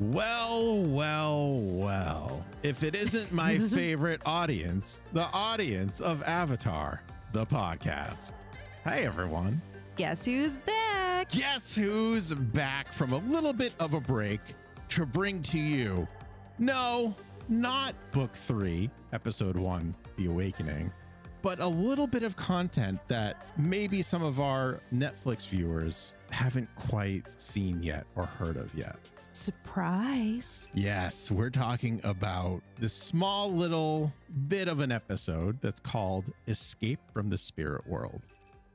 Well, if it isn't my favorite audience, the audience of Avatar, the podcast. Hey, everyone. Guess who's back? Guess who's back from a little bit of a break to bring to you, no, not book 3, episode 1, The Awakening, but a little bit of content that maybe some of our Netflix viewers haven't quite seen yet or heard of yet. Surprise. Yes, we're talking about this small little bit of an episode that's called Escape from the Spirit World,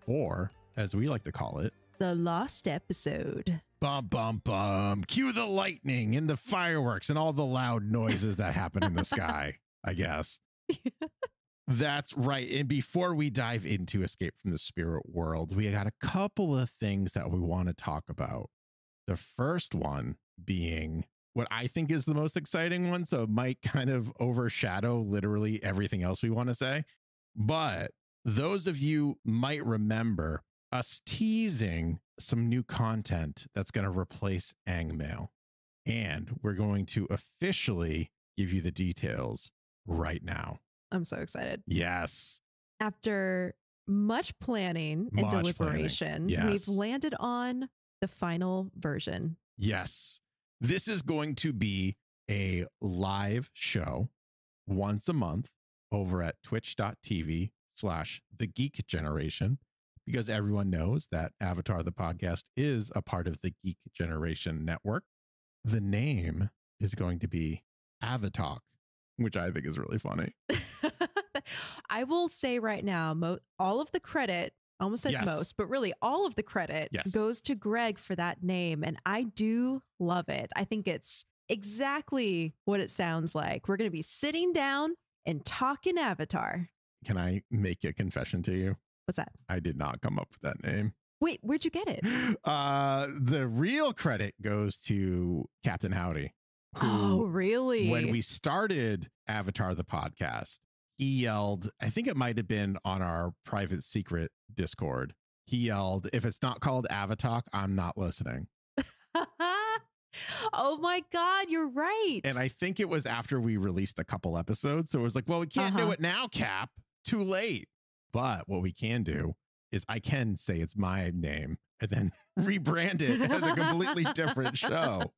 or as we like to call it, the Lost Episode. Bum, bum, bum. Cue the lightning and the fireworks and all the loud noises that happen in the sky, I guess. That's right. And before we dive into Escape from the Spirit World, we got a couple of things that we want to talk about. The first one being what I think is the most exciting one, so it might kind of overshadow literally everything else we want to say. But those of you might remember us teasing some new content that's going to replace Aang Mail. And we're going to officially give you the details right now. I'm so excited. Yes. After much planning and deliberation, yes, we've landed on the final version. Yes. This is going to be a live show once a month over at twitch.tv/The Geek Generation, because everyone knows that Avatar the Podcast is a part of the Geek Generation Network. The name is going to be Avatok, which I think is really funny. I will say right now, all of the credit, almost said yes, most, but really all of the credit, yes, goes to Greg for that name. And I do love it. I think it's exactly what it sounds like. We're going to be sitting down and talking Avatar. Can I make a confession to you? What's that? I did not come up with that name. Wait, where'd you get it? The real credit goes to Captain Howdy. Who, oh, really? When we started Avatar the Podcast, he yelled, I think it might have been on our private secret Discord, he yelled, if it's not called Avatok, I'm not listening. Oh my God, you're right. And I think it was after we released a couple episodes. So it was like, well, we can't do it now, Cap. Too late. But what we can do is I can say it's my name and then rebrand it as a completely different show,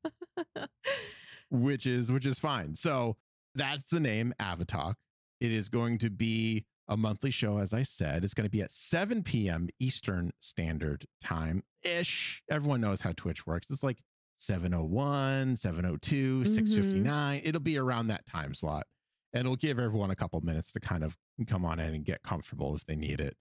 which is fine. So that's the name, Avatok. It is going to be a monthly show, as I said. It's going to be at 7 p.m. Eastern Standard Time-ish. Everyone knows how Twitch works. It's like 7:01, 7:02, 6:59. It'll be around that time slot. And it'll give everyone a couple minutes to kind of come on in and get comfortable if they need it.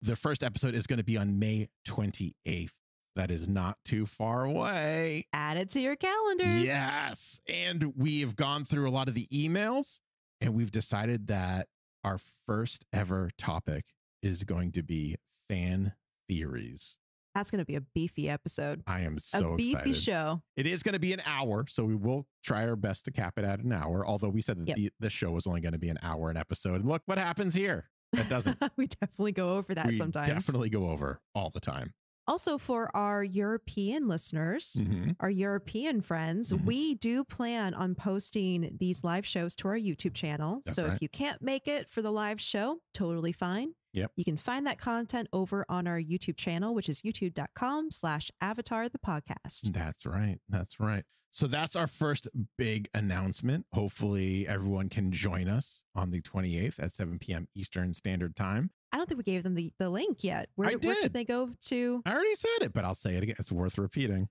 The first episode is going to be on May 28th. That is not too far away. Add it to your calendars. Yes. And we've gone through a lot of the emails, and we've decided that our first ever topic is going to be fan theories. That's going to be a beefy episode. I am so excited. A beefy show. It is going to be an hour, so we will try our best to cap it at an hour, although we said that the show was only going to be an hour an episode. And look what happens here. That doesn't. We definitely go over that sometimes. We definitely go over all the time. Also, for our European listeners, our European friends, we do plan on posting these live shows to our YouTube channel. That's so right. If you can't make it for the live show, totally fine. Yep. You can find that content over on our YouTube channel, which is youtube.com/Avatar the Podcast. That's right. That's right. So that's our first big announcement. Hopefully everyone can join us on the 28th at 7 p.m. Eastern Standard Time. I don't think we gave them the link yet. Where could they go to? I already said it, but I'll say it again. It's worth repeating.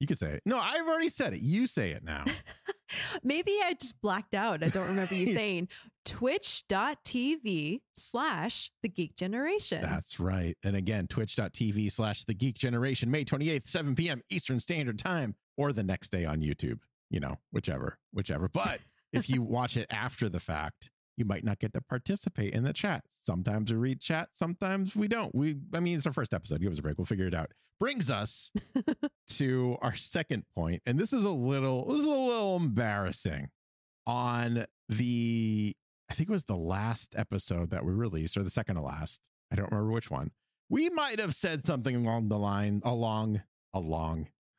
You could say it. No, I've already said it. You say it now. Maybe I just blacked out. I don't remember you saying twitch.tv/The Geek Generation. That's right. And again, twitch.tv/The Geek Generation, May 28th, 7 p.m. Eastern Standard Time, or the next day on YouTube, you know, whichever. But if you watch it after the fact, you might not get to participate in the chat. Sometimes we read chat. Sometimes we don't. It's our first episode. Give us a break. We'll figure it out. Brings us to our second point. And this is a little embarrassing. On I think it was the last episode that we released, or the second to last, I don't remember which one. We might have said something along the line, along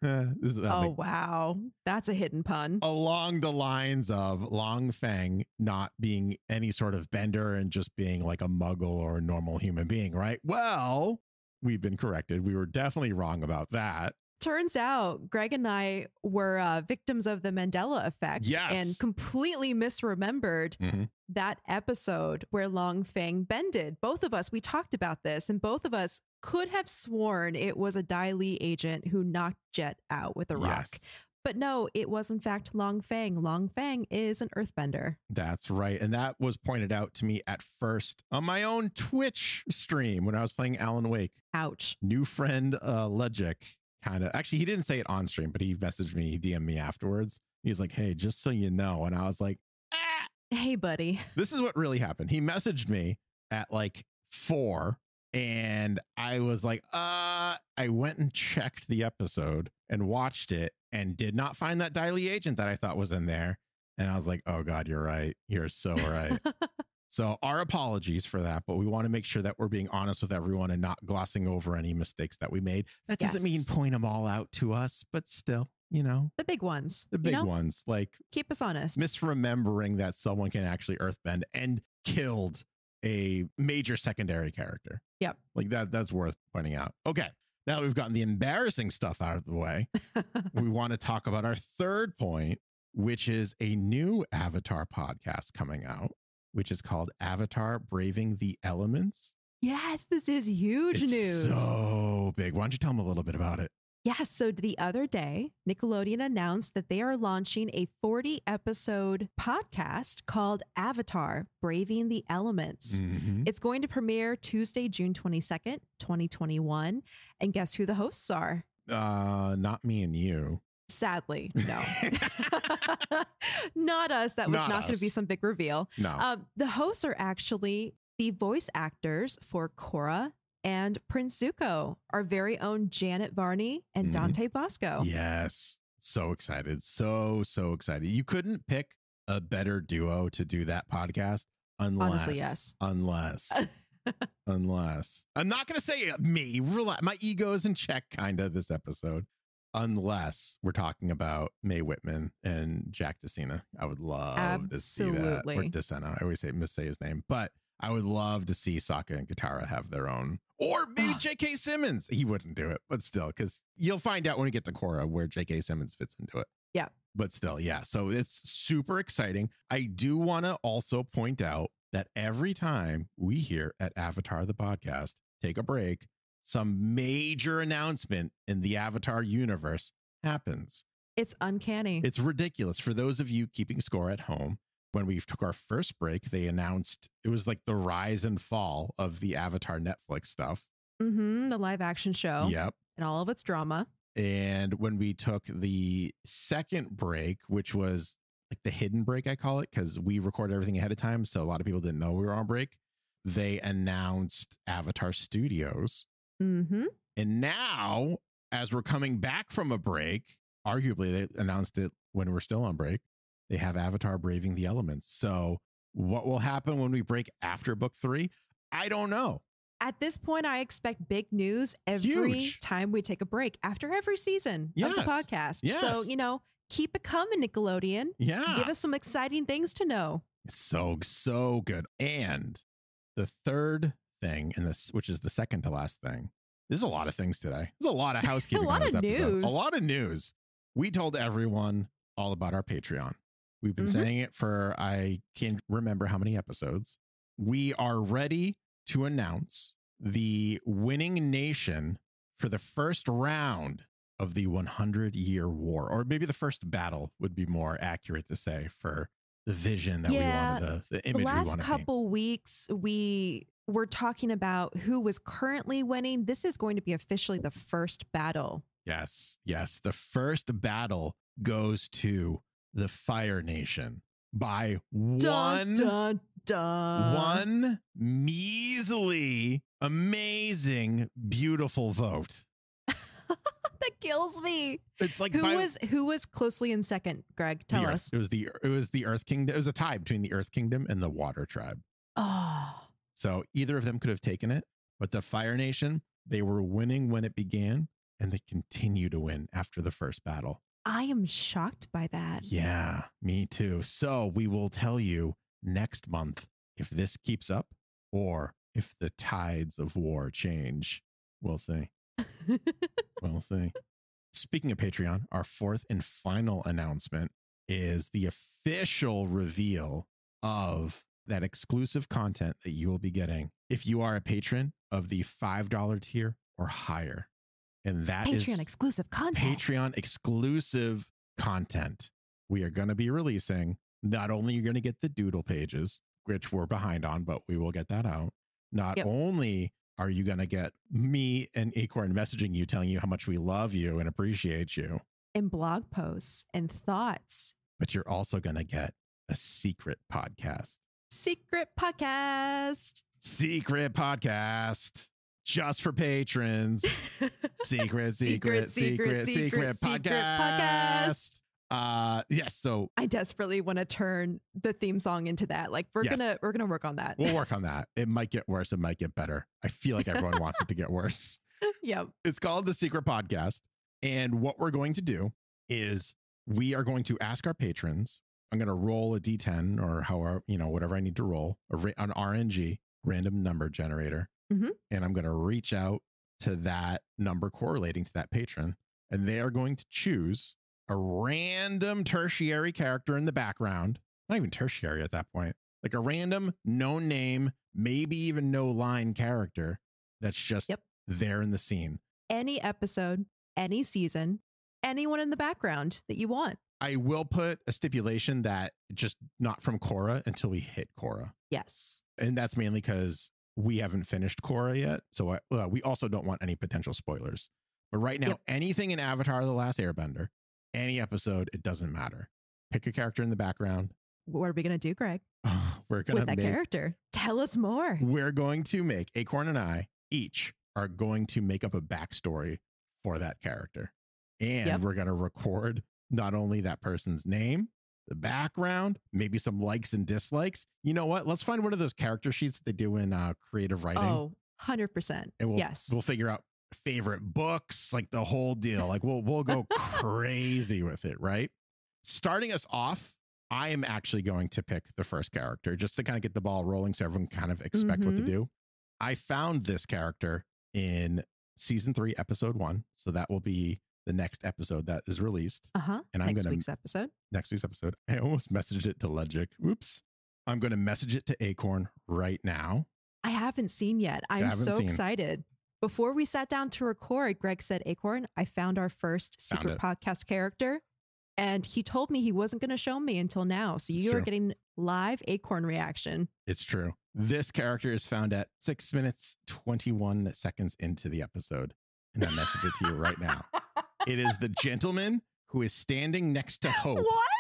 Wow. That's a hidden pun. Along the lines of Long Fang not being any sort of bender and just being like a muggle or a normal human being, right? Well, we've been corrected. We were definitely wrong about that. Turns out Greg and I were victims of the Mandela effect and completely misremembered that episode where Long Fang bended. Both of us, we talked about this, and both of us could have sworn it was a Dai Li agent who knocked Jet out with a rock. But no, it was in fact Long Fang. Long Fang is an earthbender. That's right. And that was pointed out to me at first on my own Twitch stream when I was playing Alan Wake. Ouch. New friend Legic. Kind of, actually, he didn't say it on stream, but he messaged me, he DM'd me afterwards. He's like, hey, just so you know. And I was like, ah. Hey, buddy. This is what really happened. He messaged me at like 4 and I was like, I went and checked the episode and watched it and did not find that Dai Li agent that I thought was in there. And I was like, oh, God, you're right. You're so right. So our apologies for that, but we want to make sure that we're being honest with everyone and not glossing over any mistakes that we made. That doesn't mean point them all out to us, but still, you know. The big ones. The big ones. Like, keep us honest. Misremembering that someone can actually earthbend and killed a major secondary character. Yep. Like, that's worth pointing out. Okay. Now that we've gotten the embarrassing stuff out of the way, we want to talk about our third point, which is a new Avatar podcast coming out, which is called Avatar: Braving the Elements. Yes, this is huge news. So big. Why don't you tell them a little bit about it? Yeah, so the other day, Nickelodeon announced that they are launching a 40-episode podcast called Avatar: Braving the Elements. It's going to premiere Tuesday, June 22nd, 2021. And guess who the hosts are? Not me and you. Sadly, no. Not us. That was not going to be some big reveal. No. The hosts are actually the voice actors for Korra and Prince Zuko, our very own Janet Varney and Dante Bosco. Yes. So excited. So excited. You couldn't pick a better duo to do that podcast unless... Honestly, yes. Unless... unless... I'm not going to say me. Relax. My ego's in check, kind of, this episode. Unless we're talking about Mae Whitman and Jack DeSena. I would love to see that. Or DeSena. I always say his name. But I would love to see Sokka and Katara have their own. Or maybe J.K. Simmons. He wouldn't do it, but still, because you'll find out when we get to Korra where J.K. Simmons fits into it. Yeah. But still, yeah. So it's super exciting. I do want to also point out that every time we here at Avatar the Podcast take a break, some major announcement in the Avatar universe happens. It's uncanny. It's ridiculous. For those of you keeping score at home, when we took our first break, they announced it was like the rise and fall of the Avatar Netflix stuff. The live action show. Yep. And all of its drama. And when we took the second break, which was like the hidden break, I call it, because we recorded everything ahead of time. So a lot of people didn't know we were on break. They announced Avatar Studios. And now, as we're coming back from a break, arguably they announced it when we're still on break, they have Avatar Braving the Elements. So what will happen when we break after book 3? I don't know. At this point, I expect big news every time we take a break after every season of the podcast. So, you know, keep it coming, Nickelodeon. Yeah. Give us some exciting things to know. It's so, so good. And the third thing, and this, which is the second to last thing. There's a lot of things today. There's a lot of housekeeping. News. A lot of news. We told everyone all about our Patreon. We've been saying it for, I can't remember how many episodes. We are ready to announce the winning nation for the first round of the 100-year war, or maybe the first battle would be more accurate to say for the vision that we wanted, the image we wanted. The last couple weeks, we're talking about who was currently winning. This is going to be officially the first battle. Yes, yes. The first battle goes to the Fire Nation by one measly, amazing, beautiful vote. That kills me. It's like who was closely in second, Greg? Tell us. It was the Earth Kingdom. It was a tie between the Earth Kingdom and the Water Tribe. Oh. So either of them could have taken it, but the Fire Nation, they were winning when it began. and they continue to win after the first battle. I am shocked by that. Yeah, me too. So we will tell you next month if this keeps up or if the tides of war change. We'll see. We'll see. Speaking of Patreon, our fourth and final announcement is the official reveal of that exclusive content that you will be getting if you are a patron of the $5 tier or higher. And that is Patreon exclusive content. Patreon exclusive content. We are going to be releasing. Not only you're going to get the doodle pages, which we're behind on, but we will get that out. Not only are you going to get me and Acorn messaging you, telling you how much we love you and appreciate you. And blog posts and thoughts. But you're also going to get a secret podcast. Secret podcast. Secret podcast. Just for patrons. Secret podcast. Yes. So I desperately want to turn the theme song into that. Like we're gonna work on that. We'll work on that. It might get worse. It might get better. I feel like everyone wants it to get worse. Yep. It's called the Secret Podcast. And what we're going to do is we are going to ask our patrons. I'm going to roll a D10 or however, you know, whatever I need to roll, an RNG, random number generator. Mm-hmm. And I'm going to reach out to that number correlating to that patron. And they are going to choose a random tertiary character in the background. Not even tertiary at that point. Like a random, no name, maybe even no line character that's just there in the scene. Any episode, any season, anyone in the background that you want. I will put a stipulation that just not from Korra until we hit Korra. Yes. And that's mainly because we haven't finished Korra yet, so we also don't want any potential spoilers. But right now, anything in Avatar: The Last Airbender, any episode, it doesn't matter. Pick a character in the background. What are we going to do, Greg? We're going to make... that character. Tell us more. We're going to make... Acorn and I each are going to make up a backstory for that character. And we're going to record not only that person's name, the background, maybe some likes and dislikes. You know what? Let's find one of those character sheets that they do in creative writing. Oh, 100%. And we'll figure out favorite books, like the whole deal. Like we'll go crazy with it, right? Starting us off, I am actually going to pick the first character just to kind of get the ball rolling so everyone kind of expect what to do. I found this character in season 3, episode 1. So that will be the next episode that is released. And I'm going to... Next week's episode. I almost messaged it to Legic. Oops. I'm going to message it to Acorn right now. I haven't seen yet. I'm so excited. Before we sat down to record, Greg said, Acorn, I found our first secret podcast character. And he told me he wasn't going to show me until now. So you are getting live Acorn reaction. It's true. This character is found at 6 minutes, 21 seconds into the episode. And I message it to you right now. It is the gentleman who is standing next to Hope. What?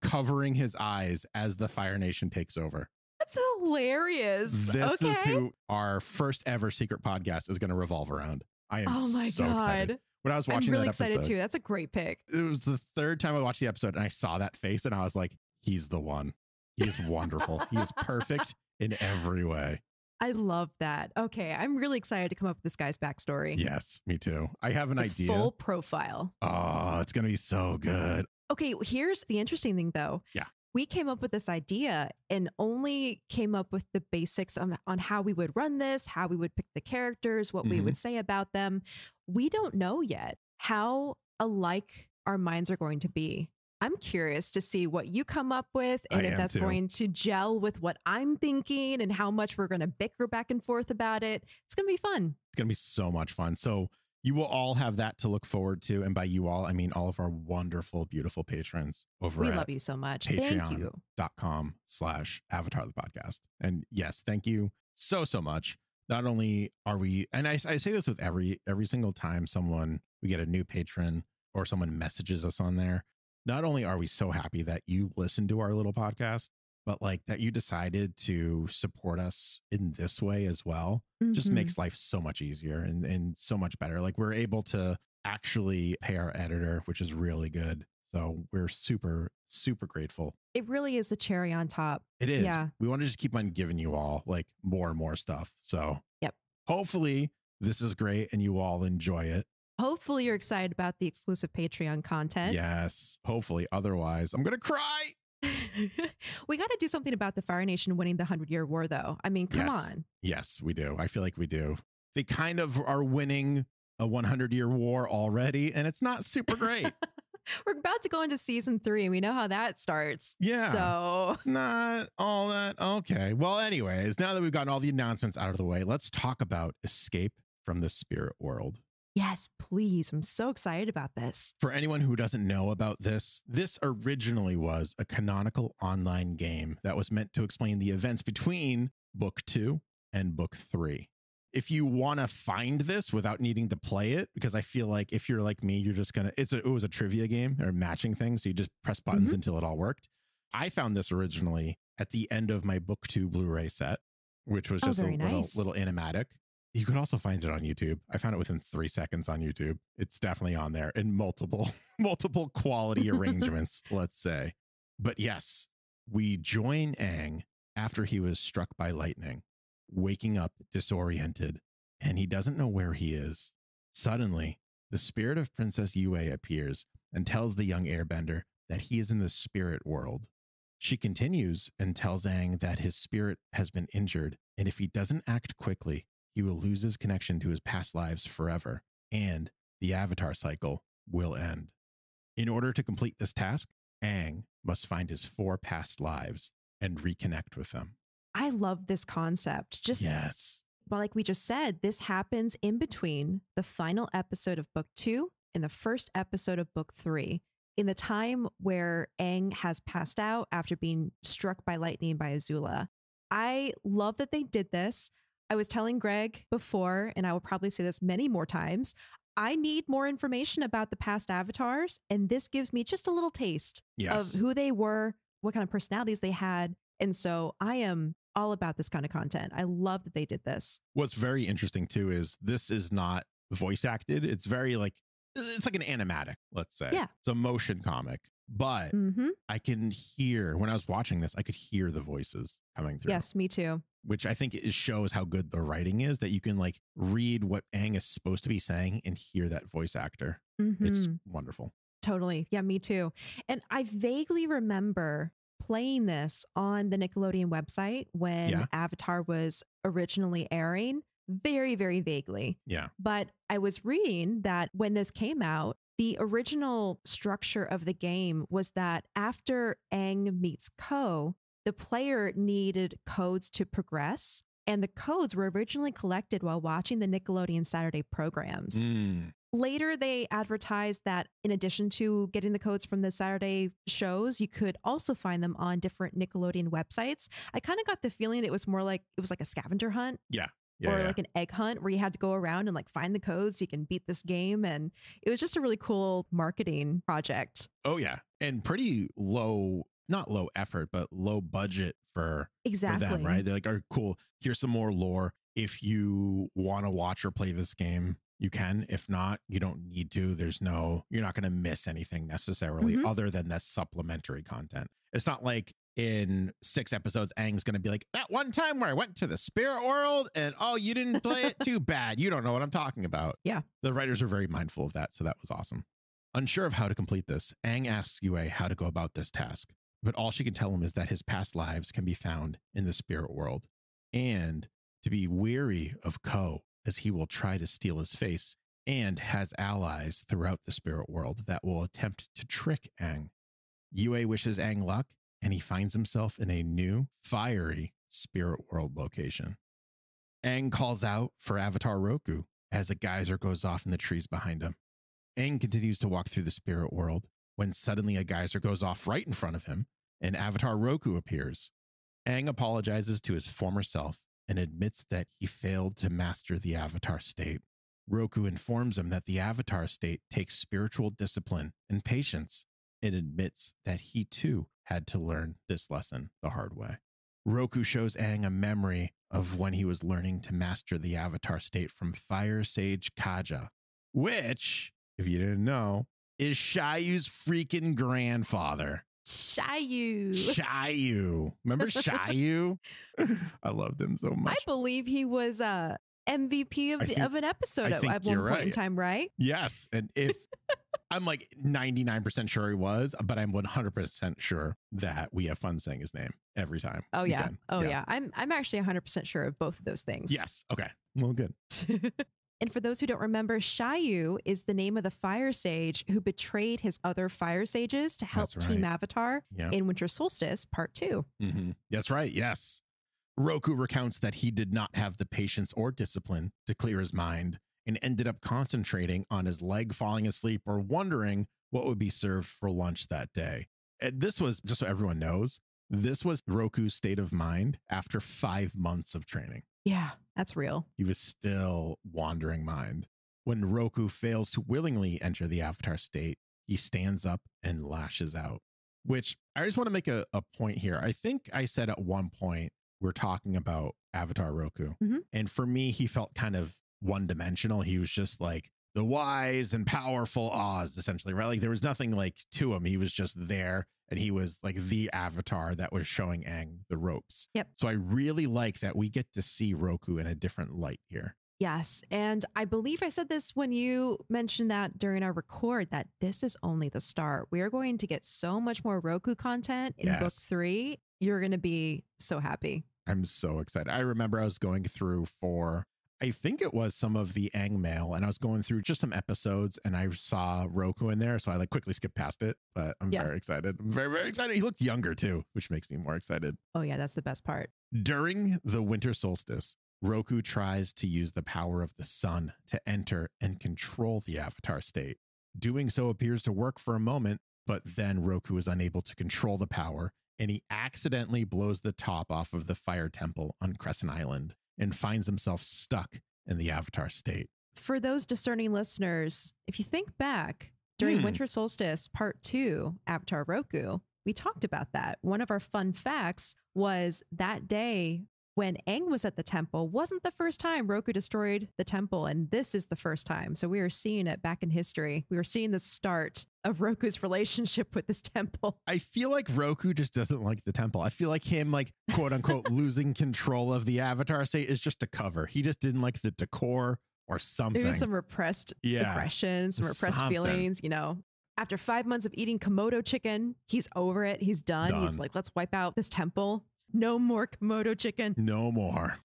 Covering his eyes as the Fire Nation takes over. That's hilarious. This is who our first ever secret podcast is going to revolve around. I am excited. When I was watching that episode. I'm really excited too. That's a great pick. It was the third time I watched the episode and I saw that face and I was like, he's the one. He's wonderful. He is perfect in every way. I love that. Okay, I'm really excited to come up with this guy's backstory. Yes, me too. I have an idea. Full profile. Oh, it's going to be so good. Okay, here's the interesting thing, though. Yeah. We came up with this idea and only came up with the basics on how we would run this, how we would pick the characters, what we would say about them. We don't know yet how alike our minds are going to be. I'm curious to see what you come up with and if that's going to gel with what I'm thinking and how much we're going to bicker back and forth about it. It's going to be fun. It's going to be so much fun. So you will all have that to look forward to. And by you all, I mean all of our wonderful, beautiful patrons over at love you so much. Patreon.com/Avatar the Podcast. And yes, thank you so, so much. Not only are we, and I say this with every single time we get a new patron or someone messages us on there. Not only are we so happy that you listen to our little podcast, but like that you decided to support us in this way as well, just makes life so much easier and so much better. Like we're able to actually pay our editor, which is really good. So we're super, super grateful. It really is the cherry on top. It is. Yeah. We want to just keep on giving you all like more and more stuff. So hopefully this is great and you all enjoy it. Hopefully you're excited about the exclusive Patreon content. Yes, hopefully. Otherwise, I'm going to cry. We got to do something about the Fire Nation winning the 100-year war, though. I mean, come on. Yes, we do. I feel like we do. They kind of are winning a 100-year war already, and it's not super great. We're about to go into season 3, and we know how that starts. Yeah. So not all that. Okay. Well, anyways, now that we've gotten all the announcements out of the way, let's talk about Escape from the Spirit World. Yes, please. I'm so excited about this. For anyone who doesn't know about this, this originally was a canonical online game that was meant to explain the events between Book 2 and Book 3. If you want to find this without needing to play it, because I feel like if you're like me, you're just going to, it was a trivia game or matching thing. So you just press buttons until it all worked. I found this originally at the end of my Book 2 Blu-ray set, which was just a little animatic. You could also find it on YouTube. I found it within 3 seconds on YouTube. It's definitely on there in multiple quality arrangements, let's say. But yes, we join Aang after he was struck by lightning, waking up disoriented, and he doesn't know where he is. Suddenly, the spirit of Princess Yue appears and tells the young airbender that he is in the spirit world. She continues and tells Aang that his spirit has been injured, and if he doesn't act quickly, he will lose his connection to his past lives forever, and the Avatar cycle will end. In order to complete this task, Aang must find his 4 past lives and reconnect with them. I love this concept. Well, like we just said, this happens in between the final episode of Book 2 and the first episode of Book 3, in the time where Aang has passed out after being struck by lightning by Azula. I love that they did this. I was telling Greg before, and I will probably say this many more times, I need more information about the past avatars, and this gives me just a little taste of who they were, what kind of personalities they had. And so I am all about this kind of content. I love that they did this. What's very interesting too is this is not voice acted. It's very like, it's like an animatic, let's say. Yeah. It's a motion comic, but I can hear, when I was watching this, I could hear the voices coming through. Yes, me too. Which I think it shows how good the writing is, that you can like read what Aang is supposed to be saying and hear that voice actor. It's wonderful. Totally. Yeah, me too. And I vaguely remember playing this on the Nickelodeon website when Avatar was originally airing, very, very vaguely. Yeah. But I was reading that when this came out, the original structure of the game was that after Aang meets Ko, the player needed codes to progress, and the codes were originally collected while watching the Nickelodeon Saturday programs. Later, they advertised that in addition to getting the codes from the Saturday shows, you could also find them on different Nickelodeon websites. I kind of got the feeling it was like a scavenger hunt. Yeah, like an egg hunt where you had to go around and like find the codes so you can beat this game. And it was just a really cool marketing project. Oh, yeah. And pretty low, not low effort, but low budget for them, right? They're like, all right, cool. Here's some more lore. If you want to watch or play this game, you can. If not, you don't need to. You're not going to miss anything necessarily other than that supplementary content. It's not like in 6 episodes, Aang's going to be like, that one time where I went to the spirit world and oh, you didn't play it? Too bad. You don't know what I'm talking about. Yeah. The writers were very mindful of that. So that was awesome. Unsure of how to complete this, Aang asks Yue how to go about this task. But all she can tell him is that his past lives can be found in the spirit world, and to be wary of Ko, as he will try to steal his face and has allies throughout the spirit world that will attempt to trick Aang. Yue wishes Aang luck, and he finds himself in a new, fiery spirit world location. Aang calls out for Avatar Roku as a geyser goes off in the trees behind him. Aang continues to walk through the spirit world when suddenly a geyser goes off right in front of him, and Avatar Roku appears. Aang apologizes to his former self and admits that he failed to master the Avatar state. Roku informs him that the Avatar state takes spiritual discipline and patience, and admits that he too had to learn this lesson the hard way. Roku shows Aang a memory of when he was learning to master the Avatar state from Fire Sage Kaja, which, if you didn't know, is Shyu's freaking grandfather. Shyu. Remember Shyu? I loved him so much. I believe he was MVP of an episode at one point in time, right? Yes. And if I'm like 99% sure he was, but I'm 100% sure that we have fun saying his name every time. Oh yeah. Again. Oh yeah. I'm actually 100% sure of both of those things. Yes. Okay. Well, good. And for those who don't remember, Shyu is the name of the Fire Sage who betrayed his other Fire Sages to help Team Avatar in Winter Solstice Part 2. Mm-hmm. That's right. Yes. Roku recounts that he did not have the patience or discipline to clear his mind and ended up concentrating on his leg falling asleep or wondering what would be served for lunch that day. And this was, just so everyone knows, this was Roku's state of mind after 5 months of training. Yeah, that's real. He was still wandering mind. When Roku fails to willingly enter the Avatar state, he stands up and lashes out, which I just want to make a point here. I think I said at one point, we're talking about Avatar Roku. Mm-hmm. And for me, he felt kind of one-dimensional. He was just like the wise and powerful Oz, essentially, right? Like there was nothing like to him. He was just there, and he was like the avatar that was showing Aang the ropes. Yep. So I really like that we get to see Roku in a different light here. Yes. And I believe I said this when you mentioned that during our record, that this is only the start. We are going to get so much more Roku content in book 3. You're going to be so happy. I'm so excited. I remember I was going through for, I think it was some of the Aang mail, and I was going through just some episodes and I saw Roku in there. So I like quickly skipped past it, but I'm very excited. I'm very, very excited. He looked younger too, which makes me more excited. Oh yeah, that's the best part. During the winter solstice, Roku tries to use the power of the sun to enter and control the Avatar state. Doing so appears to work for a moment, but then Roku is unable to control the power, and he accidentally blows the top off of the fire temple on Crescent Island and finds himself stuck in the Avatar state. For those discerning listeners, if you think back during Winter Solstice Part 2, Avatar Roku, we talked about that. One of our fun facts was that day when Aang was at the temple wasn't the first time Roku destroyed the temple, and this is the first time. So we are seeing it back in history. We were seeing the start of Roku's relationship with this temple. I feel like Roku just doesn't like the temple. I feel like him, like, quote unquote, losing control of the Avatar state is just a cover. He just didn't like the decor or something. There's some repressed aggression, some repressed feelings, you know. After 5 months of eating Komodo chicken, he's over it. He's done. He's like, let's wipe out this temple. No more Komodo chicken. No more.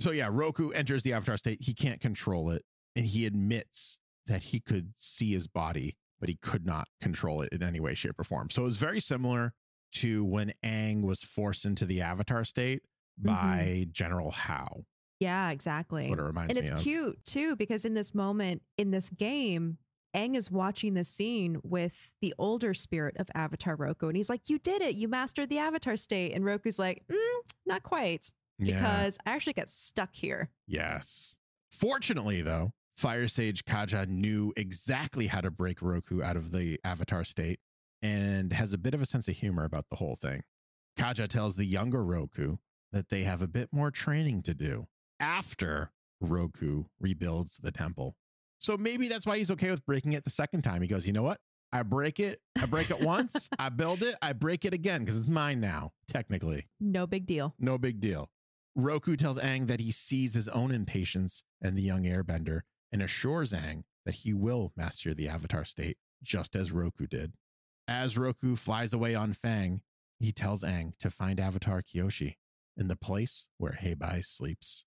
So yeah, Roku enters the Avatar state. He can't control it. And he admits that he could see his body, but he could not control it in any way, shape, or form. So it was very similar to when Aang was forced into the Avatar state by General Howe. Yeah, exactly. That's what it reminds me of. And it's cute, too, because in this moment, in this game, Aang is watching this scene with the older spirit of Avatar Roku, and he's like, you did it. You mastered the Avatar state. And Roku's like, not quite, because I actually got stuck here. Yes. Fortunately, though, Fire Sage Kaja knew exactly how to break Roku out of the Avatar state and has a bit of a sense of humor about the whole thing. Kaja tells the younger Roku that they have a bit more training to do after Roku rebuilds the temple. So maybe that's why he's okay with breaking it the second time. He goes, you know what? I break it once, I build it, I break it again, because it's mine now, technically. No big deal. Roku tells Aang that he sees his own impatience and the young airbender and assures Aang that he will master the Avatar state, just as Roku did. As Roku flies away on Fang, he tells Aang to find Avatar Kyoshi in the place where Hei Bai sleeps.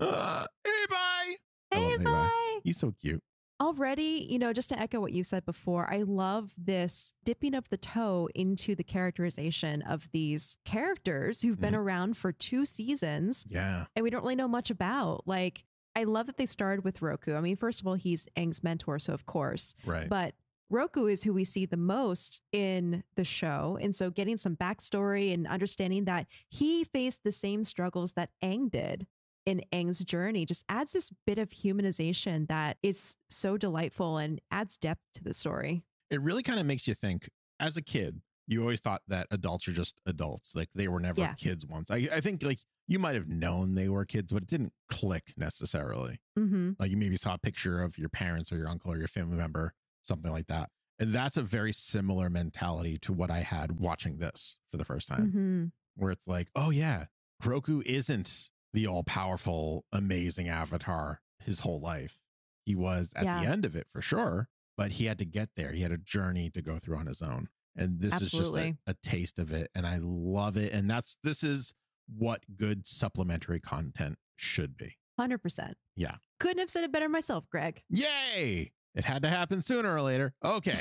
Hei Bai! Hey, Bai! He's so cute. Already, you know, just to echo what you said before, I love this dipping of the toe into the characterization of these characters who've been around for 2 seasons. Yeah. And we don't really know much about. Like, I love that they started with Roku. I mean, first of all, he's Aang's mentor, so of course. Right. But Roku is who we see the most in the show. And so getting some backstory and understanding that he faced the same struggles that Aang did in Aang's journey just adds this bit of humanization that is so delightful and adds depth to the story. It really kind of makes you think. As a kid, you always thought that adults are just adults. Like, they were never kids once. I think, like, you might have known they were kids, but it didn't click necessarily. Mm-hmm. Like, you maybe saw a picture of your parents or your uncle or your family member, something like that. And that's a very similar mentality to what I had watching this for the first time, where it's like, oh yeah, Roku isn't the all-powerful, amazing Avatar his whole life. He was at the end of it for sure, but he had to get there. He had a journey to go through on his own. And this is just a taste of it. And I love it. And this is what good supplementary content should be. 100%. Yeah. Couldn't have said it better myself, Greg. Yay! It had to happen sooner or later. Okay.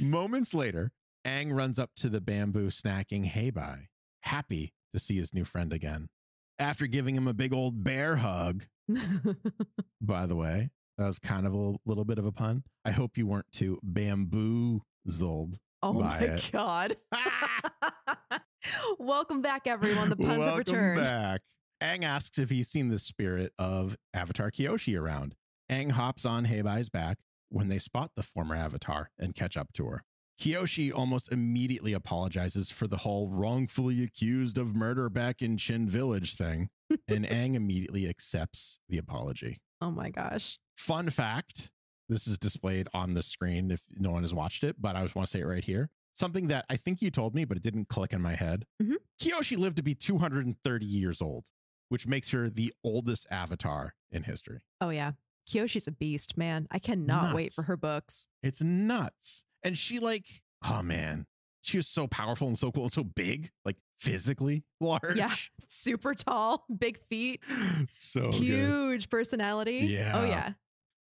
Moments later, Aang runs up to the bamboo snacking Hei Bai, happy to see his new friend again. After giving him a big old bear hug. By the way, that was kind of a little bit of a pun. I hope you weren't too bamboozled. Oh by my it. God. Welcome back, everyone. The puns have returned. Welcome back. Aang asks if he's seen the spirit of Avatar Kyoshi around. Aang hops on Hei Bai's back when they spot the former Avatar and catch up to her. Kyoshi almost immediately apologizes for the whole wrongfully accused of murder back in Chin Village thing. And Aang immediately accepts the apology. Oh my gosh. Fun fact. This is displayed on the screen if no one has watched it, but I just want to say it right here. Something that I think you told me, but it didn't click in my head. Mm-hmm. Kyoshi lived to be 230 years old, which makes her the oldest Avatar in history. Oh yeah. Kyoshi's a beast, man. I cannot wait for her books. It's nuts. And she oh man, she was so powerful and so cool and so big, like physically large. Yeah, super tall, big feet, so huge personality. Yeah. Oh yeah.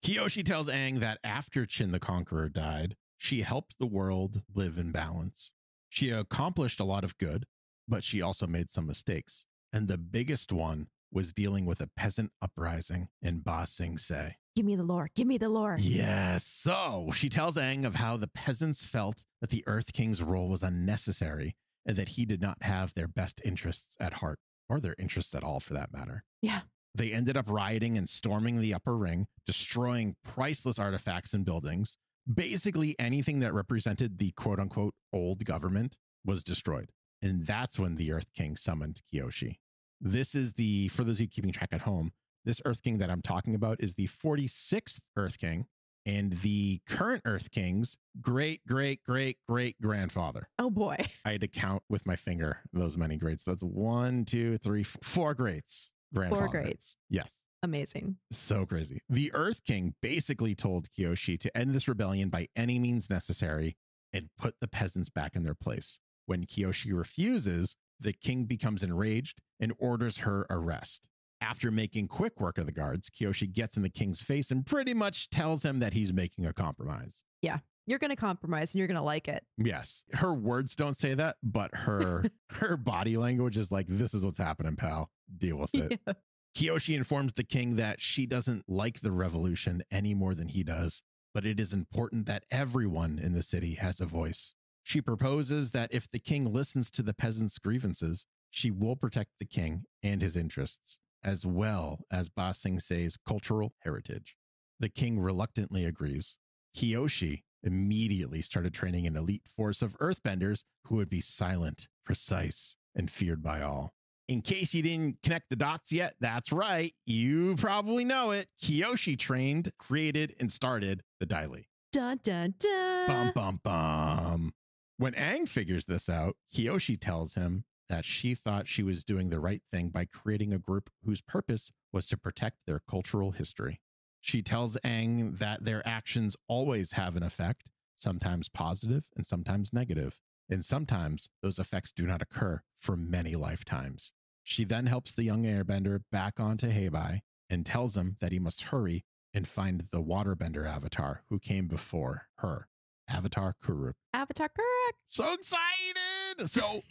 Kyoshi tells Aang that after Chin the Conqueror died, she helped the world live in balance. She accomplished a lot of good, but she also made some mistakes. And the biggest one was dealing with a peasant uprising in Ba Sing Se. Give me the lore. Give me the lore. Yes. So she tells Aang of how the peasants felt that the Earth King's role was unnecessary and that he did not have their best interests at heart, or their interests at all for that matter. Yeah. They ended up rioting and storming the upper ring, destroying priceless artifacts and buildings. Basically anything that represented the quote unquote old government was destroyed. And that's when the Earth King summoned Kyoshi. This is the, for those of you keeping track at home, this Earth King that I'm talking about is the 46th Earth King and the current Earth King's great-great-great-great-grandfather. Oh, boy. I had to count with my finger those many greats. That's 1, 2, 3, 4 greats. Grandfather. 4 greats. Yes. Amazing. So crazy. The Earth King basically told Kyoshi to end this rebellion by any means necessary and put the peasants back in their place. When Kyoshi refuses, the king becomes enraged and orders her arrest. After making quick work of the guards, Kyoshi gets in the king's face and pretty much tells him that he's making a compromise. Yeah, you're going to compromise and you're going to like it. Yes. Her words don't say that, but her body language is like, this is what's happening, pal. Deal with it. Yeah. Kyoshi informs the king that she doesn't like the revolution any more than he does, but it is important that everyone in the city has a voice. She proposes that if the king listens to the peasants' grievances, she will protect the king and his interests, as well as Ba Sing Se's cultural heritage. The king reluctantly agrees. Kyoshi immediately started training an elite force of earthbenders who would be silent, precise, and feared by all. In case you didn't connect the dots yet, that's right, you probably know it. Kyoshi trained, created, and started the Dai Li. Dun, dun, dun. Bum, bum, bum. When Aang figures this out, Kyoshi tells him that she thought she was doing the right thing by creating a group whose purpose was to protect their cultural history. She tells Aang that their actions always have an effect, sometimes positive and sometimes negative, and sometimes those effects do not occur for many lifetimes. She then helps the young airbender back onto Hei Bai and tells him that he must hurry and find the waterbender Avatar who came before her. Avatar Kuruk. Avatar Kuruk. So excited. So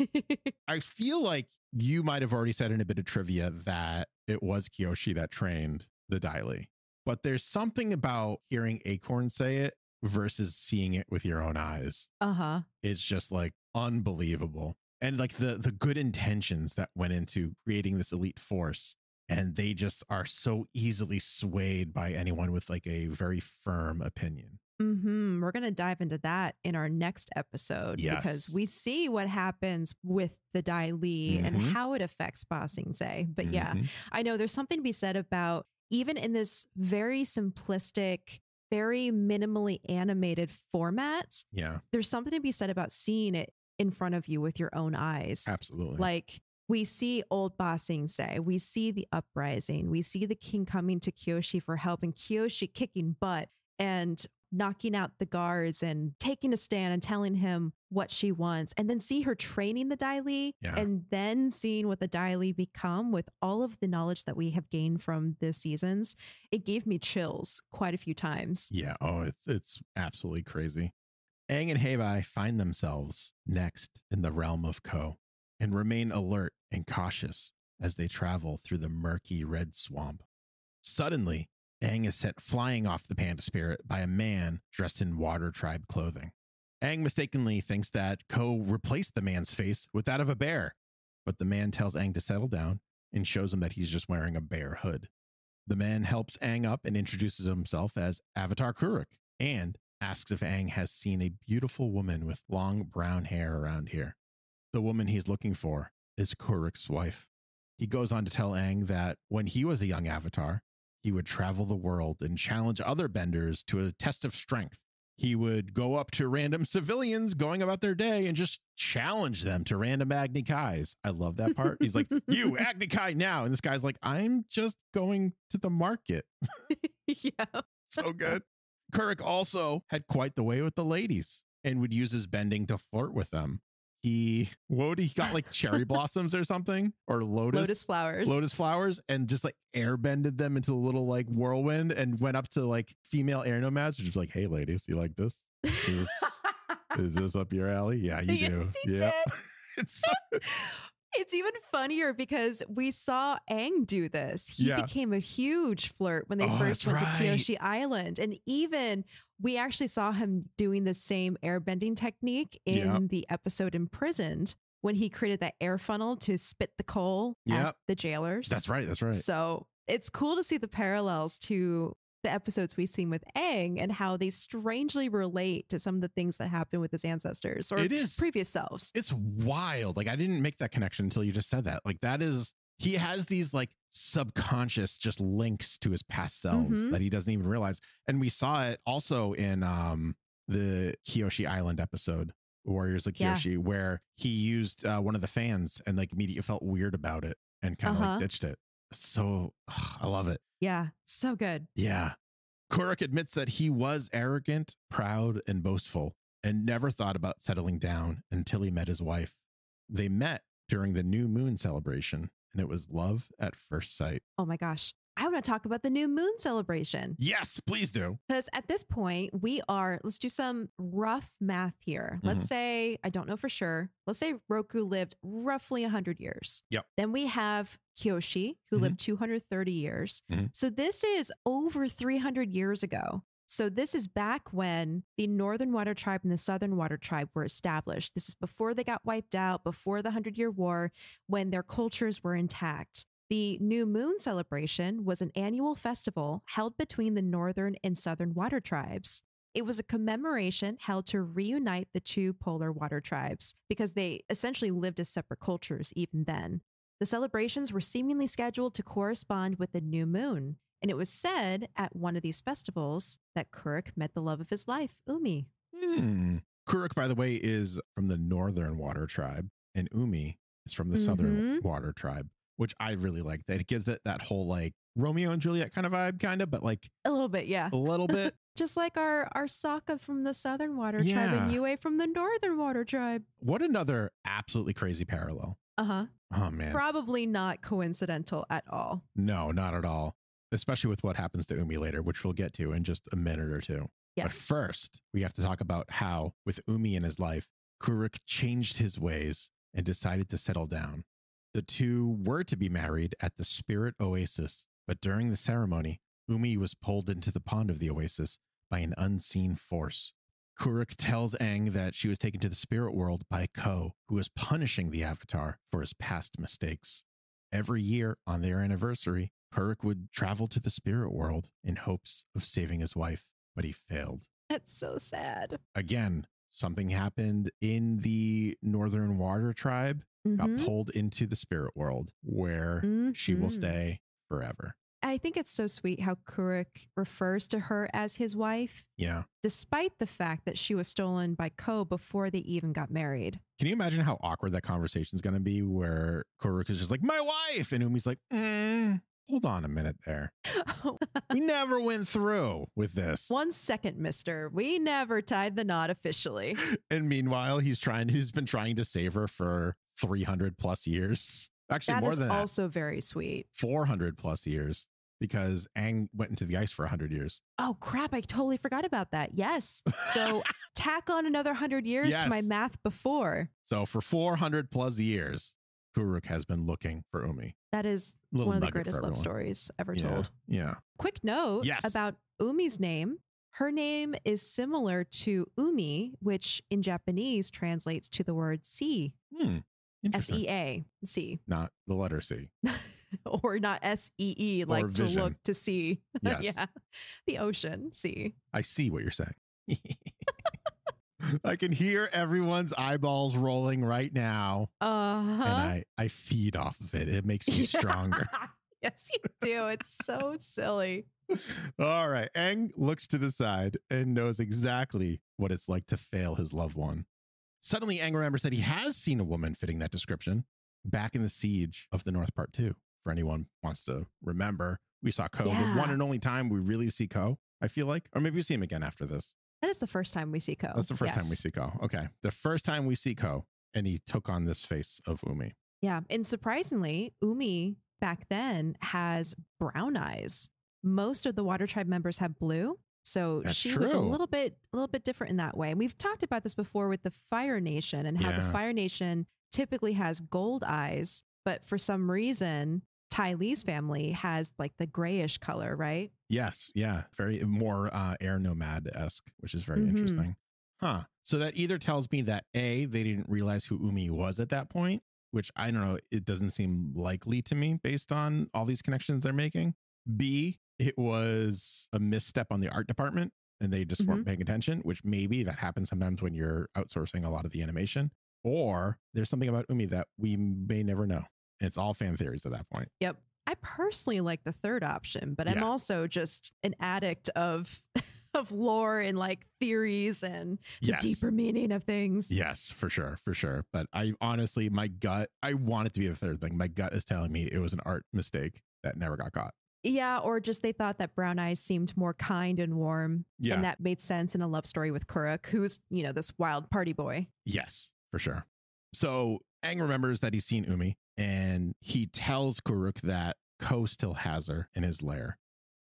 I feel like you might have already said in a bit of trivia that it was Kyoshi that trained the Dai Li. But there's something about hearing Acorn say it versus seeing it with your own eyes. Uh-huh. It's just like unbelievable. And like the good intentions that went into creating this elite force. And they just are so easily swayed by anyone with like a very firm opinion. Mm-hmm. We're going to dive into that in our next episode. Yes. Because we see what happens with the Dai Li and how it affects Ba Sing Se. But yeah, I know there's something to be said about even in this very simplistic, very minimally animated format. Yeah. There's something to be said about seeing it in front of you with your own eyes. Absolutely. Like we see old Ba Sing Se, we see the uprising, we see the king coming to Kyoshi for help, and Kyoshi kicking butt and knocking out the guards and taking a stand and telling him what she wants, and then see her training the Dai Li, and then seeing what the Dai Li become with all of the knowledge that we have gained from the seasons. It gave me chills quite a few times. Yeah. Oh, it's absolutely crazy. Aang and Hei Bai find themselves next in the realm of Ko and remain alert and cautious as they travel through the murky red swamp. Suddenly, Aang is sent flying off the panda spirit by a man dressed in water tribe clothing. Aang mistakenly thinks that Ko replaced the man's face with that of a bear, but the man tells Aang to settle down and shows him that he's just wearing a bear hood. The man helps Aang up and introduces himself as Avatar Kuruk and asks if Aang has seen a beautiful woman with long brown hair around here. The woman he's looking for is Kuruk's wife. He goes on to tell Aang that when he was a young avatar, he would travel the world and challenge other benders to a test of strength. He would go up to random civilians going about their day and just challenge them to random Agni Kais. I love that part. He's like, you, Agni Kai now. And this guy's like, I'm just going to the market. Yeah. So good. Kuruk also had quite the way with the ladies and would use his bending to flirt with them. He got like cherry blossoms or something, or lotus flowers, and just like airbended them into a little like whirlwind and went up to like female air nomads, which was like, hey ladies, you like this? Is this up your alley? Yeah, you do. Yes, yeah. It's even funnier because we saw Aang do this. He became a huge flirt when they first went to Kyoshi Island. And even we actually saw him doing the same airbending technique in the episode Imprisoned when he created that air funnel to spit the coal at the jailers. That's right. So it's cool to see the parallels to the episodes we've seen with Aang and how they strangely relate to some of the things that happened with his ancestors or previous selves. It's wild. Like, I didn't make that connection until you just said that. Like, that is, he has these like subconscious just links to his past selves that he doesn't even realize. And we saw it also in the Kyoshi Island episode, Warriors of Kyoshi, where he used one of the fans and like immediately felt weird about it and kind of like ditched it. So I love it. Yeah, so good. Yeah. Kuruk admits that he was arrogant, proud, and boastful, and never thought about settling down until he met his wife. They met during the new moon celebration, and it was love at first sight. Oh my gosh. I want to talk about the new moon celebration. Yes, please do. Because at this point, let's do some rough math here. Mm-hmm. Let's say, I don't know for sure. Let's say Roku lived roughly 100 years. Yep. Then we have Kyoshi, who lived 230 years. Mm-hmm. So this is over 300 years ago. So this is back when the Northern Water Tribe and the Southern Water Tribe were established. This is before they got wiped out, before the 100-year war, when their cultures were intact. The New Moon celebration was an annual festival held between the Northern and Southern Water Tribes. It was a commemoration held to reunite the two polar water tribes because they essentially lived as separate cultures even then. The celebrations were seemingly scheduled to correspond with the new moon. And it was said at one of these festivals that Kuruk met the love of his life, Umi. Kuruk, by the way, is from the Northern Water Tribe, and Umi is from the Southern Water Tribe, which I really like. That it gives it that whole like Romeo and Juliet kind of vibe, kind of, but like a little bit, a little bit. Just like our Sokka from the Southern Water Tribe and Yue from the Northern Water Tribe. What another absolutely crazy parallel. Oh man, probably not coincidental at all. No, not at all. Especially with what happens to Umi later, which we'll get to in just a minute or two. Yes. But first, we have to talk about how, with Umi in his life, Kuruk changed his ways and decided to settle down. The two were to be married at the Spirit Oasis, but during the ceremony, Umi was pulled into the pond of the oasis by an unseen force. Kuruk tells Aang that she was taken to the spirit world by Ko, who was punishing the Avatar for his past mistakes. Every year on their anniversary, Kuruk would travel to the spirit world in hopes of saving his wife, but he failed. That's so sad. Again, something happened in the Northern Water Tribe. Got pulled into the spirit world where she will stay forever. I think it's so sweet how Kuruk refers to her as his wife. Yeah. Despite the fact that she was stolen by Ko before they even got married. Can you imagine how awkward that conversation is going to be where Kuruk is just like, my wife! And Umi's like, hold on a minute there. We never went through with this. 1 second, mister. We never tied the knot officially. And meanwhile, he's been trying to save her for 300 plus years. Actually, that more than that. That is also very sweet. 400 plus years. Because Aang went into the ice for 100 years. Oh, crap. I totally forgot about that. Yes. So tack on another 100 years to my math before. So for 400 plus years, Kuruk has been looking for Umi. That is one of the greatest love stories ever told. Yeah. Quick note about Umi's name. Her name is similar to Umi, which in Japanese translates to the word sea. S-E-A, sea. Not the letter C. Or not S-E-E, like to look, to see. Yes. Yeah. The ocean, see. I see what you're saying. I can hear everyone's eyeballs rolling right now. And I feed off of it. It makes me stronger. Yes, you do. It's so silly. All right. Aang looks to the side and knows exactly what it's like to fail his loved one. Suddenly, Aang remembers that he has seen a woman fitting that description back in the Siege of the North Part 2. For anyone wants to remember, we saw Ko. The one and only time we really see Ko, I feel like. Or maybe we see him again after this. That is the first time we see Ko. That's the first time we see Ko. Okay. The first time we see Ko, and he took on this face of Umi. Yeah. And surprisingly, Umi back then has brown eyes. Most of the Water Tribe members have blue. So she was a little bit different in that way. And we've talked about this before with the Fire Nation and how the Fire Nation typically has gold eyes. But for some reason, Ty Lee's family has like the grayish color, right? Yes. Yeah. Very more air nomad-esque, which is very interesting. Huh. So that either tells me that A, they didn't realize who Umi was at that point, which I don't know. It doesn't seem likely to me based on all these connections they're making. B, it was a misstep on the art department and they just weren't paying attention, which maybe that happens sometimes when you're outsourcing a lot of the animation. Or there's something about Umi that we may never know. It's all fan theories at that point. Yep. I personally like the third option, but I'm also just an addict of lore and like theories and the deeper meaning of things. Yes, for sure. For sure. But I honestly, my gut, I want it to be the third thing. My gut is telling me it was an art mistake that never got caught. Yeah. Or just they thought that brown eyes seemed more kind and warm. Yeah. And that made sense in a love story with Kuruk, who's, you know, this wild party boy. Yes, for sure. So Aang remembers that he's seen Umi and he tells Kuruk that Ko still has her in his lair.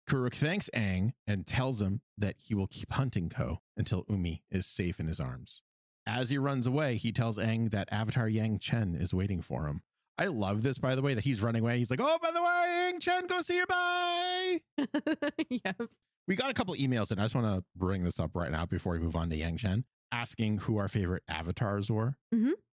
Kuruk thanks Aang and tells him that he will keep hunting Ko until Umi is safe in his arms. As he runs away, he tells Aang that Avatar Yangchen is waiting for him. I love this, by the way, that he's running away. He's like, oh, by the way, Aang Chen, go see her, bye. We got a couple emails, and I just want to bring this up right now before we move on to Yangchen, asking who our favorite avatars were.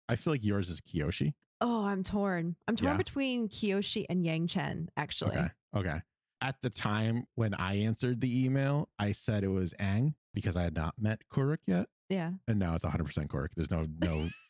I feel like yours is Kyoshi. Oh, I'm torn. I'm torn between Kyoshi and Yangchen, actually. Okay. At the time when I answered the email, I said it was Aang because I had not met Kuruk yet. Yeah. And now it's 100% Kuruk. There's no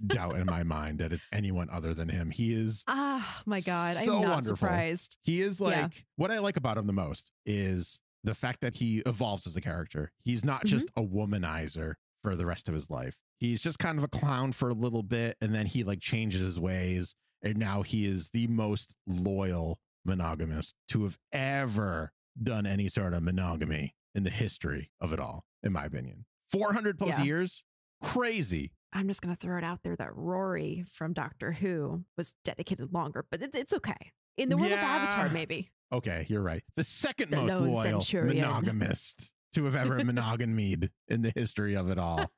doubt in my mind that it's anyone other than him. He is my God, so I'm not surprised. He is like what I like about him the most is the fact that he evolves as a character. He's not just a womanizer for the rest of his life. He's just kind of a clown for a little bit and then he like changes his ways and now he is the most loyal monogamist to have ever done any sort of monogamy in the history of it all, in my opinion. 400 plus years? Crazy. I'm just going to throw it out there that Rory from Doctor Who was dedicated longer, but it's okay. In the world of Avatar, maybe. Okay, you're right. The second most loyal centurion. Monogamist to have ever monogamied in the history of it all.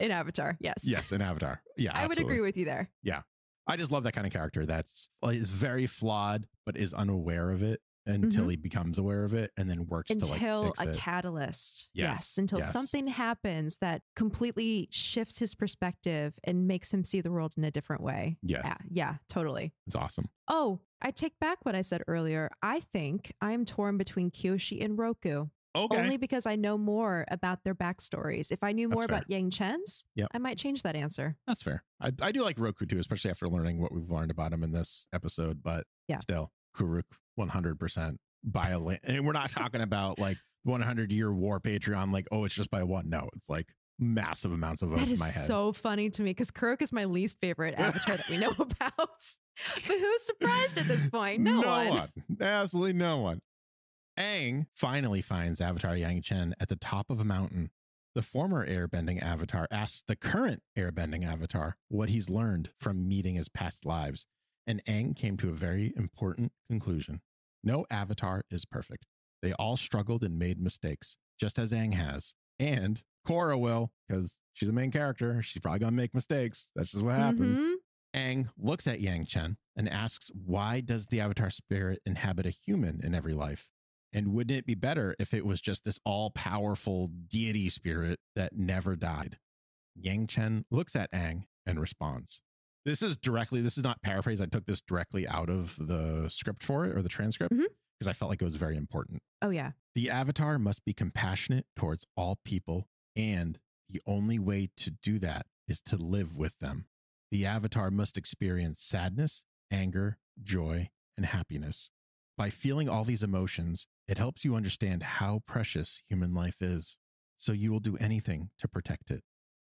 In Avatar, yes. Yes, in Avatar. Yeah, I would agree with you there. Yeah. I just love that kind of character that's is very flawed, but is unaware of it until he becomes aware of it and then works until like, fix it. Catalyst. Yes. Until something happens that completely shifts his perspective and makes him see the world in a different way. Yes. Yeah, totally. It's awesome. Oh, I take back what I said earlier. I think I'm torn between Kyoshi and Roku. Okay. Only because I know more about their backstories. If I knew more about Yangchen's, I might change that answer. That's fair. I do like Roku too, especially after learning what we've learned about him in this episode, but still. Kuruk 100% by a land. And we're not talking about like 100-year war Patreon, like, oh, it's just by one. No, it's like massive amounts of votes in my head. That is so funny to me because Kuruk is my least favorite Avatar that we know about. But who's surprised at this point? No one. Absolutely no one. Aang finally finds Avatar Yangchen at the top of a mountain. The former airbending Avatar asks the current airbending Avatar what he's learned from meeting his past lives. And Aang came to a very important conclusion. No Avatar is perfect. They all struggled and made mistakes, just as Aang has. And Korra will, because she's a main character. She's probably going to make mistakes. That's just what happens. Mm-hmm. Aang looks at Yangchen and asks, why does the Avatar spirit inhabit a human in every life? And wouldn't it be better if it was just this all-powerful deity spirit that never died? Yangchen looks at Aang and responds. This is not paraphrase. I took this directly out of the script for it or the transcript because I felt like it was very important. Oh, yeah. The Avatar must be compassionate towards all people. And the only way to do that is to live with them. The Avatar must experience sadness, anger, joy, and happiness. By feeling all these emotions, it helps you understand how precious human life is, so you will do anything to protect it.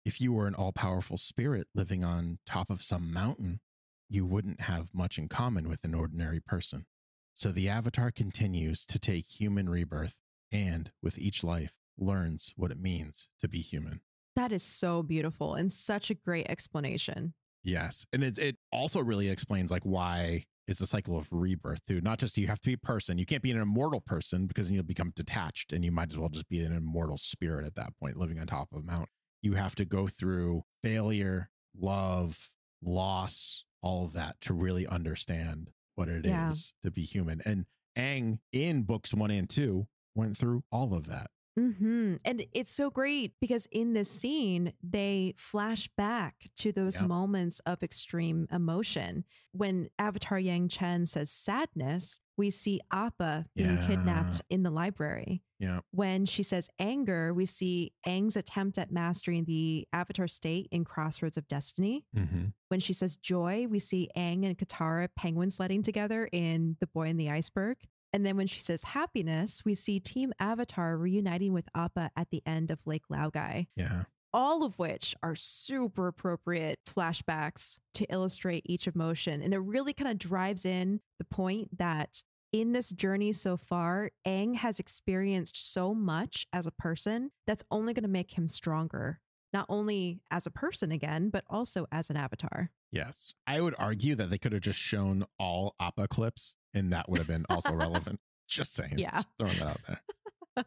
If you were an all-powerful spirit living on top of some mountain, you wouldn't have much in common with an ordinary person. So the Avatar continues to take human rebirth and, with each life, learns what it means to be human. That is so beautiful and such a great explanation. Yes. And it also really explains like why it's a cycle of rebirth too. Not just you have to be a person. You can't be an immortal person because then you'll become detached and you might as well just be an immortal spirit at that point living on top of a mountain. You have to go through failure, love, loss, all of that to really understand what it is to be human. And Aang in books 1 and 2 went through all of that. Mm-hmm. And it's so great because in this scene, they flash back to those moments of extreme emotion. When Avatar Yangchen says sadness, we see Appa being kidnapped in the library. Yeah. When she says anger, we see Aang's attempt at mastering the Avatar state in Crossroads of Destiny. Mm-hmm. When she says joy, we see Aang and Katara penguin sledding together in The Boy and the Iceberg. And then when she says happiness, we see Team Avatar reuniting with Appa at the end of Lake Laogai. Yeah. All of which are super appropriate flashbacks to illustrate each emotion. And it really kind of drives in the point that in this journey so far, Aang has experienced so much as a person that's only going to make him stronger, not only as a person again, but also as an Avatar. Yes. I would argue that they could have just shown all Appa clips and that would have been also relevant. Just saying. Yeah. Just throwing that out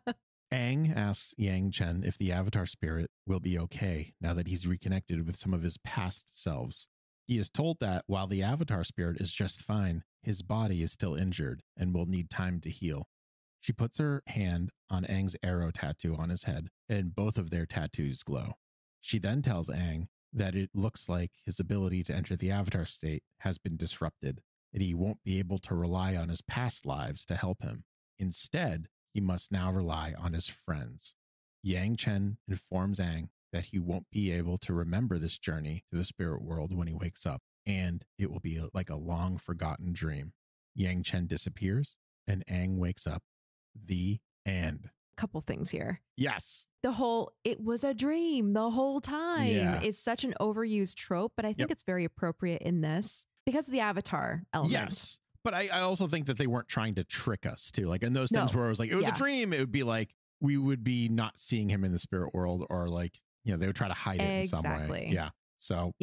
there. Aang asks Yangchen if the Avatar spirit will be okay now that he's reconnected with some of his past selves. He is told that while the Avatar spirit is just fine, his body is still injured and will need time to heal. She puts her hand on Aang's arrow tattoo on his head and both of their tattoos glow. She then tells Aang that it looks like his ability to enter the Avatar state has been disrupted, and he won't be able to rely on his past lives to help him. Instead, he must now rely on his friends. Yangchen informs Aang that he won't be able to remember this journey to the spirit world when he wakes up, and it will be like a long-forgotten dream. Yangchen disappears, and Aang wakes up. The end. Couple things here. Yes. The whole, it was a dream the whole time is such an overused trope, but I think it's very appropriate in this. Because of the Avatar element. Yes. But I also think that they weren't trying to trick us too. Like in those things where it was like, it was a dream. It would be like, we would be not seeing him in the spirit world or like, you know, they would try to hide it in some way. Yeah. So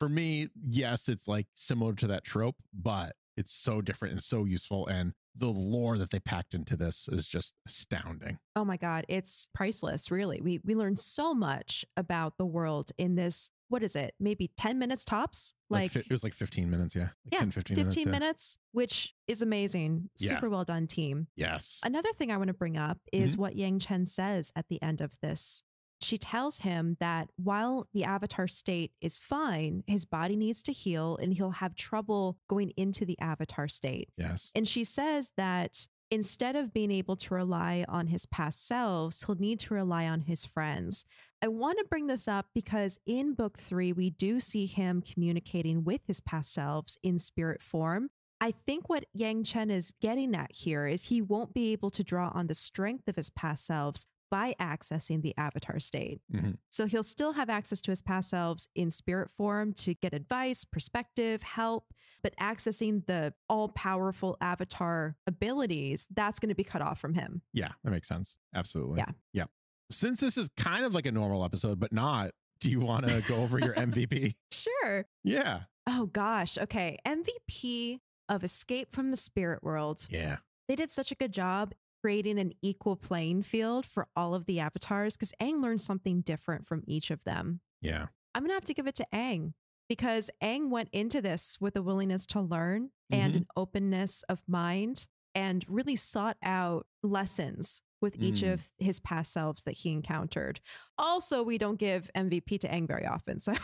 for me, yes, it's like similar to that trope, but it's so different and so useful. And the lore that they packed into this is just astounding. Oh my God. It's priceless. Really. We learned so much about the world in this. What is it? Maybe 10 minutes tops? Like it was like 15 minutes. Yeah. Like 10, 15 minutes, which is amazing. Super well done team. Yes. Another thing I want to bring up is what Yangchen says at the end of this. She tells him that while the Avatar state is fine, his body needs to heal and he'll have trouble going into the Avatar state. Yes. And she says that instead of being able to rely on his past selves, he'll need to rely on his friends. I want to bring this up because in book 3, we do see him communicating with his past selves in spirit form. I think what Yangchen is getting at here is he won't be able to draw on the strength of his past selves by accessing the avatar state. Mm-hmm. So he'll still have access to his past selves in spirit form to get advice, perspective, help, but accessing the all-powerful avatar abilities, that's going to be cut off from him. Yeah, that makes sense. Absolutely. Yeah. Yeah. Since this is kind of like a normal episode, but not, do you want to go over your MVP? Sure. Yeah. Oh, gosh. Okay. MVP of Escape from the Spirit World. Yeah. They did such a good job creating an equal playing field for all of the avatars because Aang learned something different from each of them. Yeah. I'm going to have to give it to Aang because Aang went into this with a willingness to learn and an openness of mind and really sought out lessons with each of his past selves that he encountered. Also, we don't give MVP to Aang very often, so I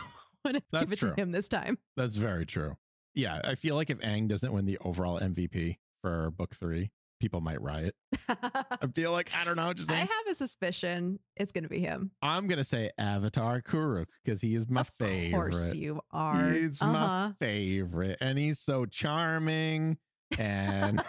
want to give it to him this time. That's very true. Yeah, I feel like if Aang doesn't win the overall MVP for book 3, people might riot. I feel like, I don't know. Just I have a suspicion it's going to be him. I'm going to say Avatar Kuruk because he is my favorite. Of course you are. He's my favorite. And he's so charming. And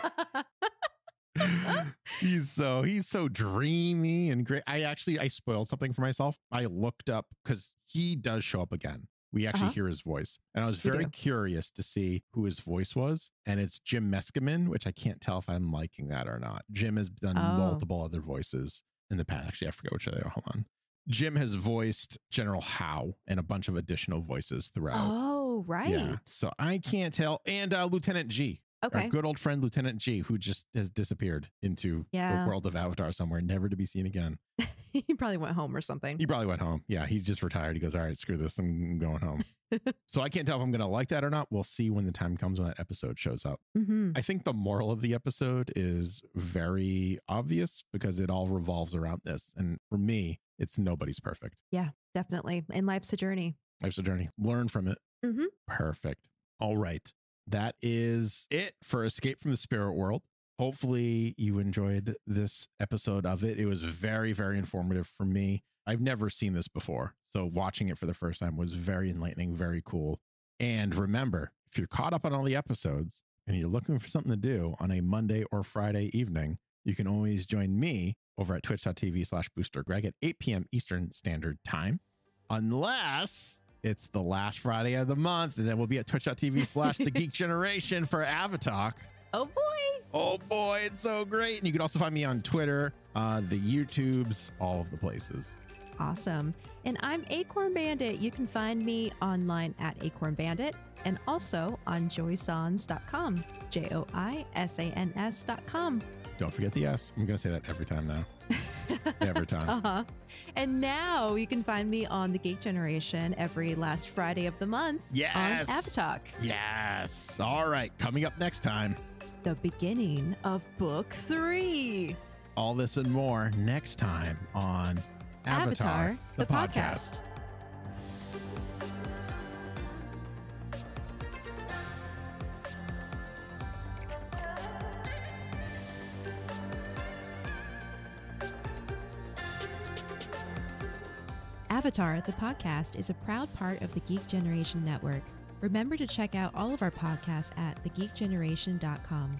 he's so dreamy and great. I spoiled something for myself. I looked up because he does show up again. We actually hear his voice. And I was very curious to see who his voice was. And it's Jim Meskimen, which I can't tell if I'm liking that or not. Jim has done multiple other voices in the past. Actually, I forget which they are. Hold on. Jim has voiced General Howe and a bunch of additional voices throughout. Oh, right. Yeah, so I can't tell. And Lieutenant G. Okay. Our good old friend, Lieutenant G, who just has disappeared into the world of Avatar somewhere, never to be seen again. He probably went home or something. He probably went home. Yeah, he just retired. He goes, all right, screw this. I'm going home. So I can't tell if I'm going to like that or not. We'll see when the time comes when that episode shows up. Mm-hmm. I think the moral of the episode is very obvious because it all revolves around this. And for me, it's nobody's perfect. Yeah, definitely. And life's a journey. Life's a journey. Learn from it. Mm-hmm. Perfect. All right. That is it for Escape from the Spirit World. Hopefully you enjoyed this episode of it. It was very, very informative for me. I've never seen this before, so watching it for the first time was very enlightening, very cool. And remember, if you're caught up on all the episodes and you're looking for something to do on a Monday or Friday evening, you can always join me over at twitch.tv/BoosterGreg at 8 p.m. Eastern Standard Time, unless it's the last Friday of the month, and then we'll be at twitch.tv/TheGeekGeneration for Avatok. Oh, boy. Oh, boy. It's so great. And you can also find me on Twitter, the YouTubes, all of the places. Awesome. And I'm Acorn Bandit. You can find me online at Acorn Bandit and also on joysans.com, joisans.com. Don't forget the S. I'm going to say that every time now. Every time. And now you can find me on The Geek Generation every last Friday of the month on Avatok. Yes. All right. Coming up next time, the beginning of book 3. All this and more next time on Avatar, the Podcast. Avatar, the Podcast, is a proud part of the Geek Generation Network. Remember to check out all of our podcasts at thegeekgeneration.com.